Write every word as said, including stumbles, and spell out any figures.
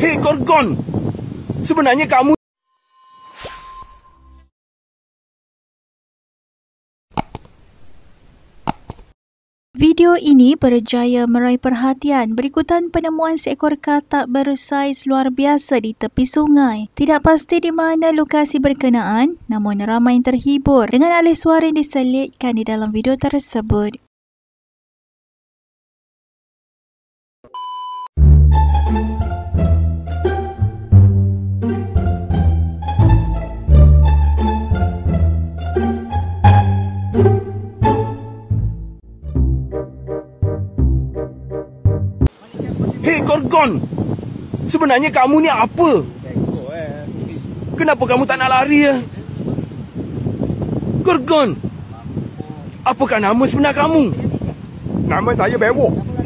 Hei Gorgon, sebenarnya kamu... Video ini berjaya meraih perhatian berikutan penemuan seekor katak bersaiz luar biasa di tepi sungai. Tidak pasti di mana lokasi berkenaan, namun ramai yang terhibur dengan alih suara yang diselitkan di dalam video tersebut. Hei Gorgon, sebenarnya kamu ni apa? Kenapa kamu tak nak lari ya? Gorgon, apakah nama sebenar kamu? Nama saya Bewok.